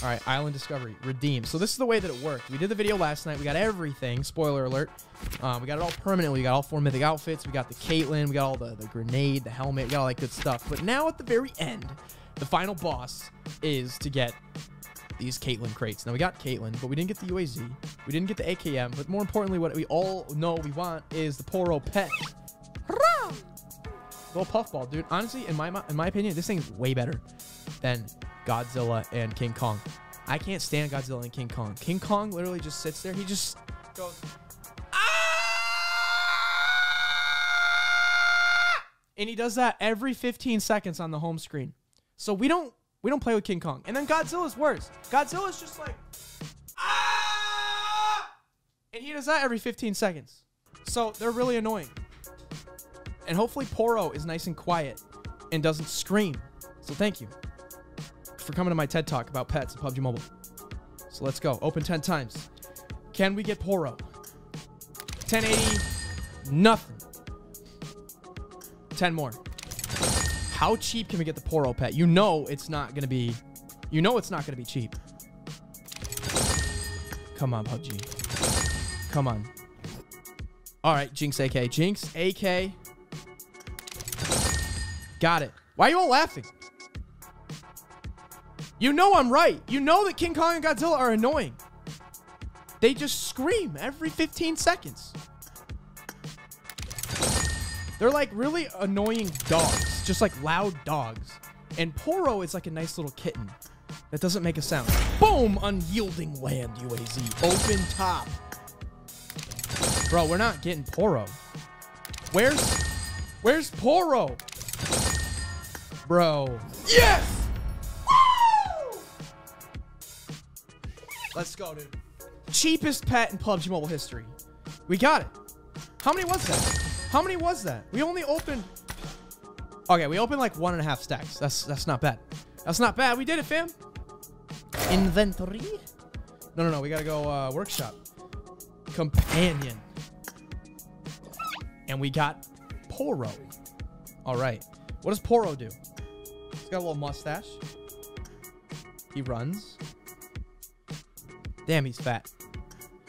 All right, Island Discovery, redeem. So this is the way that it worked. We did the video last night. We got everything, spoiler alert. We got it all permanently. We got all four mythic outfits. We got the Caitlyn. We got all the grenade, the helmet. We got all that good stuff. But now at the very end, the final boss is to get these Caitlyn crates. Now, we got Caitlyn, but we didn't get the UAZ. We didn't get the AKM. But more importantly, what we all know we want is the Poro pet. Little puffball, dude. Honestly, in my opinion, this thing's way better than Godzilla and King Kong. I can't stand Godzilla and King Kong. King Kong literally just sits there. He just goes, ah! And he does that every 15 seconds on the home screen. So we don't play with King Kong. And then Godzilla's worse. Godzilla's just like, ah! And he does that every 15 seconds. So they're really annoying. And hopefully Poro is nice and quiet and doesn't scream. So thank you for coming to my TED Talk about pets at PUBG Mobile. So let's go. Open 10 times. Can we get Poro? 1080. Nothing. 10 more. How cheap can we get the Poro pet? You know it's not going to be... You know it's not going to be cheap. Come on, PUBG. Come on. All right, Jinx AK. Jinx AK. Got it. Why are you all laughing? You know I'm right. You know that King Kong and Godzilla are annoying. They just scream every 15 seconds. They're like really annoying dogs. Just like loud dogs. And Poro is like a nice little kitten that doesn't make a sound. Boom! Unyielding land, UAZ. Open top. Bro, we're not getting Poro. Where's Poro? Bro. Yes! Let's go, dude. Cheapest pet in PUBG Mobile history. We got it. How many was that? How many was that? We only opened... Okay, we opened like 1.5 stacks. That's not bad. That's not bad. We did it, fam. Inventory? No. We gotta go workshop. Companion. And we got Poro. All right. What does Poro do? He's got a little mustache. He runs. Damn, he's fat.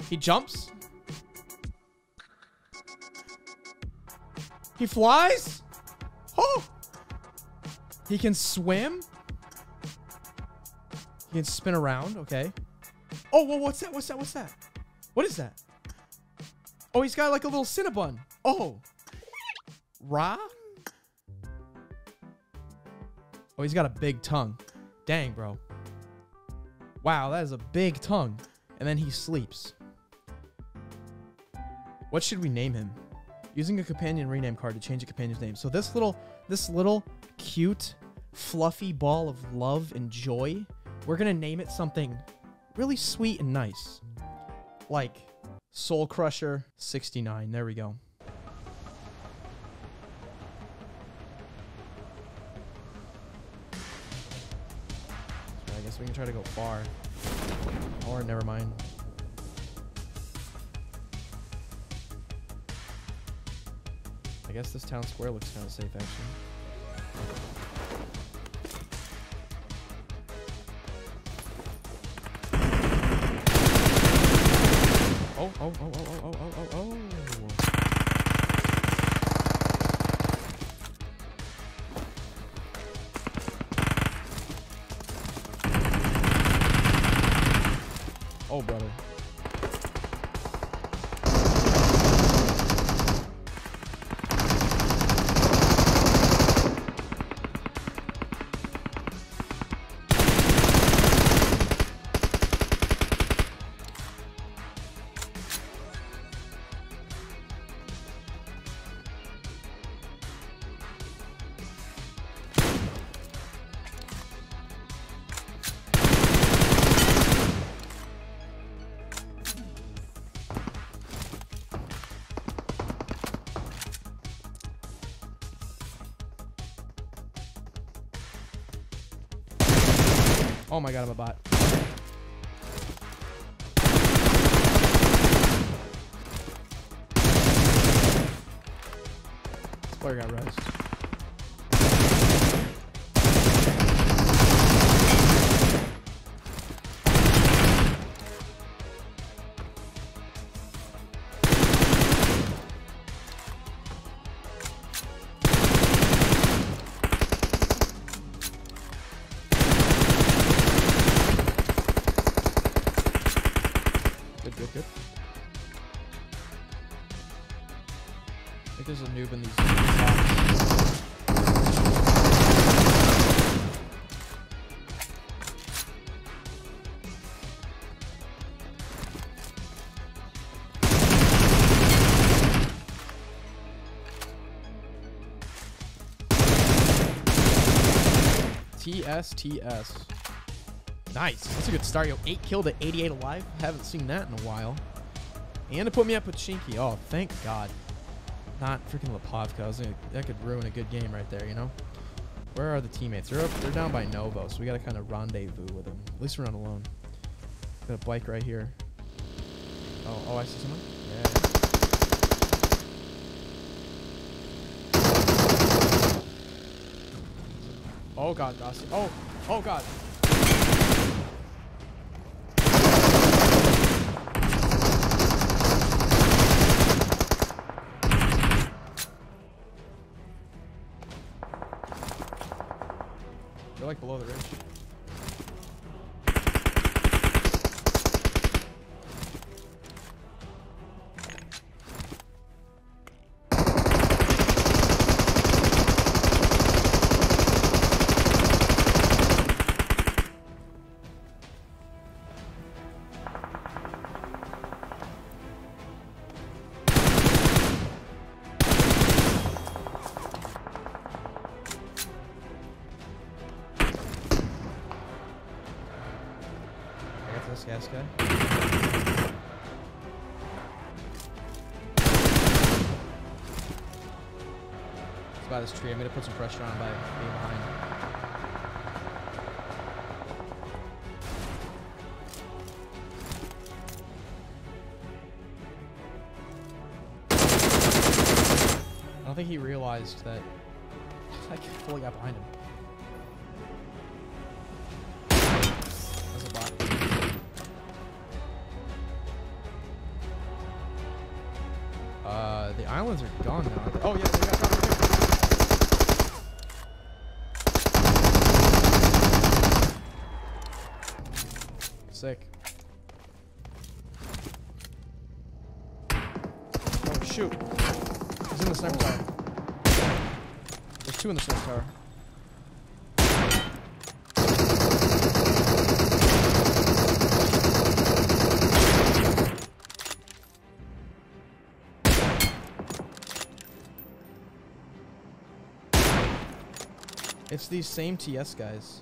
He jumps. He flies. Oh! He can swim. He can spin around. Okay. Oh, well, what's that? What is that? Oh, he's got like a little Cinnabon. Oh. Ra? Oh, he's got a big tongue. Dang, bro. Wow, that is a big tongue. And then he sleeps. What should we name him? Using a companion rename card to change a companion's name. So this little cute, fluffy ball of love and joy, we're going to name it something really sweet and nice. Like Soul Crusher 69. There we go. So I guess we can try to go far. Or never mind. I guess this town square looks kind of safe, actually. Oh. Oh, brother. Oh my god, I'm a bot. This player got roused. there's a noob in these spots. TS. Nice. That's a good start. Yo, 8 kill to 88 alive. Haven't seen that in a while. And to put me up with Chinky. Oh, thank God. Not freaking Lepovka. That could ruin a good game right there, you know? Where are the teammates? They're down by Novo, so we got to kind of rendezvous with them. At least we're not alone. Got a bike right here. Oh, I see someone. Yeah. Oh God, Dusty. Oh God. They're like below the ridge. Gas guy. It's by this tree. I'm gonna put some pressure on by being behind. I don't think he realized that I fully got behind him. The islands are gone now. Oh, yeah, they got right there. Sick. Oh, shoot. He's in the sniper tower. There's 2 in the sniper tower. It's these same TS guys.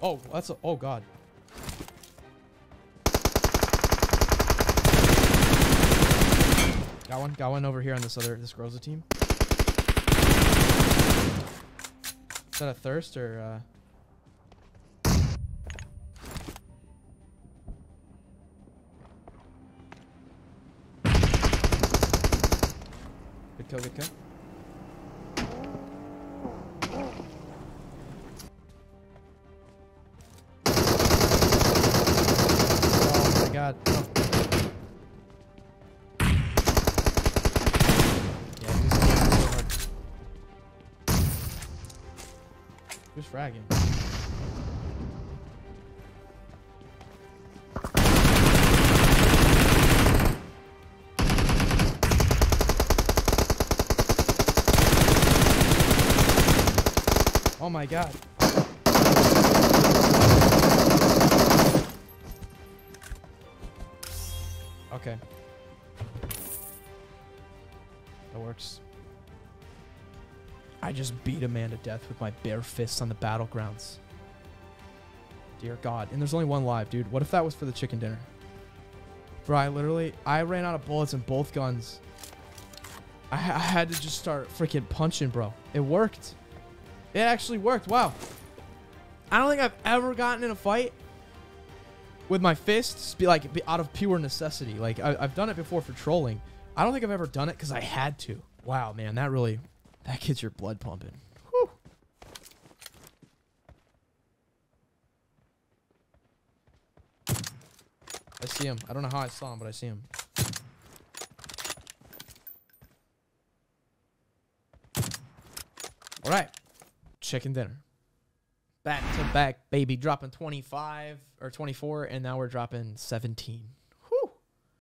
Oh, that's a... Oh, God. Got one. Got one over here on this Groza team. Is that a thirst or... Good kill. Oh my God. Oh. Yeah, who's fragging? Oh my God. Okay. That works. I just beat a man to death with my bare fists on the battlegrounds. Dear God. And there's only one live, dude. What if that was for the chicken dinner? Bro, I ran out of bullets in both guns. I had to just start freaking punching, bro. It worked. It actually worked. Wow. I don't think I've ever gotten in a fight with my fists out of pure necessity. Like, I've done it before for trolling. I don't think I've ever done it because I had to. Wow, man. That gets your blood pumping. Whew. I see him. I don't know how I saw him, but I see him. All right. Chicken dinner. Back to back, baby. Dropping 25 or 24, and now we're dropping 17.